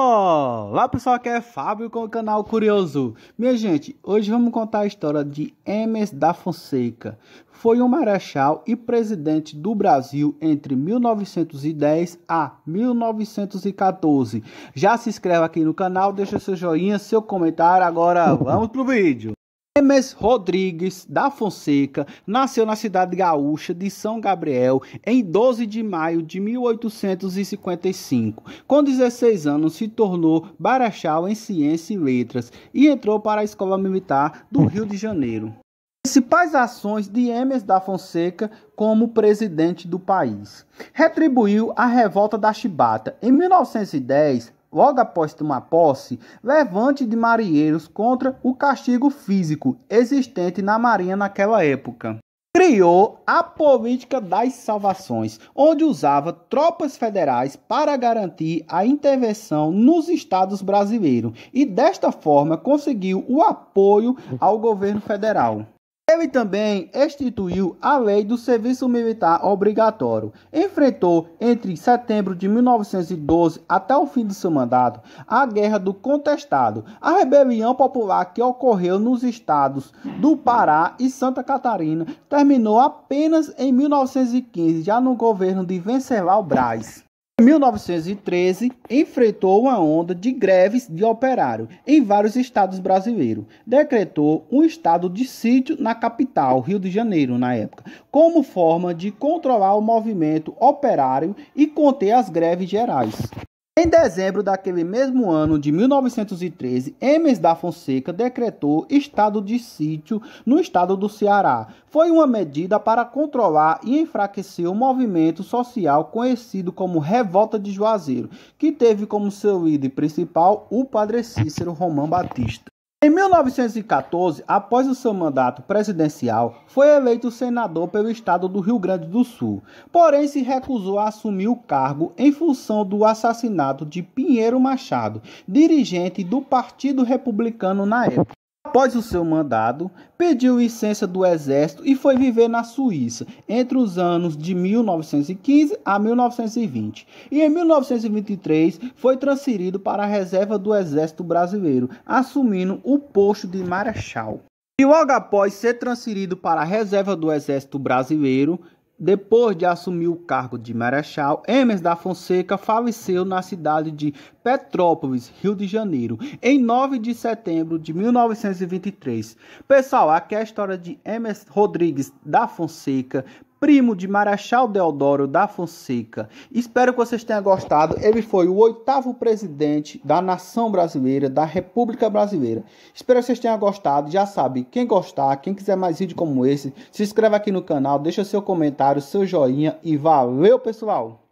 Olá pessoal, aqui é Fábio com o canal Curioso. Minha gente, hoje vamos contar a história de Hermes da Fonseca. Foi um marechal e presidente do Brasil entre 1910 a 1914. Já se inscreve aqui no canal, deixa seu joinha, seu comentário. Agora vamos pro vídeo. Hermes Rodrigues da Fonseca nasceu na cidade gaúcha de São Gabriel em 12 de maio de 1855. Com 16 anos se tornou marechal em Ciência e Letras e entrou para a Escola Militar do Rio de Janeiro. Principais ações de Hermes da Fonseca como presidente do país. Retribuiu a Revolta da Chibata. Em 1910, logo após tomar posse, levante de marinheiros contra o castigo físico existente na marinha naquela época. Criou a Política das Salvações, onde usava tropas federais para garantir a intervenção nos estados brasileiros e desta forma conseguiu o apoio ao governo federal. Ele também instituiu a lei do serviço militar obrigatório. Enfrentou, entre setembro de 1912 até o fim de seu mandato, a Guerra do Contestado, a rebelião popular que ocorreu nos estados do Pará e Santa Catarina, terminou apenas em 1915, já no governo de Wenceslau Braz. Em 1913, enfrentou uma onda de greves de operário em vários estados brasileiros. Decretou um estado de sítio na capital, Rio de Janeiro, na época, como forma de controlar o movimento operário e conter as greves gerais. Em dezembro daquele mesmo ano de 1913, Hermes da Fonseca decretou estado de sítio no estado do Ceará. Foi uma medida para controlar e enfraquecer o movimento social conhecido como Revolta de Juazeiro, que teve como seu líder principal o padre Cícero Romão Batista. Em 1914, após o seu mandato presidencial, foi eleito senador pelo estado do Rio Grande do Sul, porém se recusou a assumir o cargo em função do assassinato de Pinheiro Machado, dirigente do Partido Republicano na época. Após o seu mandato, pediu licença do exército e foi viver na Suíça entre os anos de 1915 a 1920. E em 1923 foi transferido para a reserva do Exército Brasileiro, assumindo o posto de marechal. E logo após ser transferido para a reserva do Exército Brasileiro, depois de assumir o cargo de marechal, Hermes da Fonseca faleceu na cidade de Petrópolis, Rio de Janeiro, em 9 de setembro de 1923. Pessoal, aqui é a história de Hermes Rodrigues da Fonseca, primo de Marechal Deodoro da Fonseca. Espero que vocês tenham gostado. Ele foi o 8º presidente da nação brasileira, da República Brasileira. Espero que vocês tenham gostado. Já sabe, quem gostar, quem quiser mais vídeo como esse, se inscreve aqui no canal, deixa seu comentário, seu joinha e valeu, pessoal!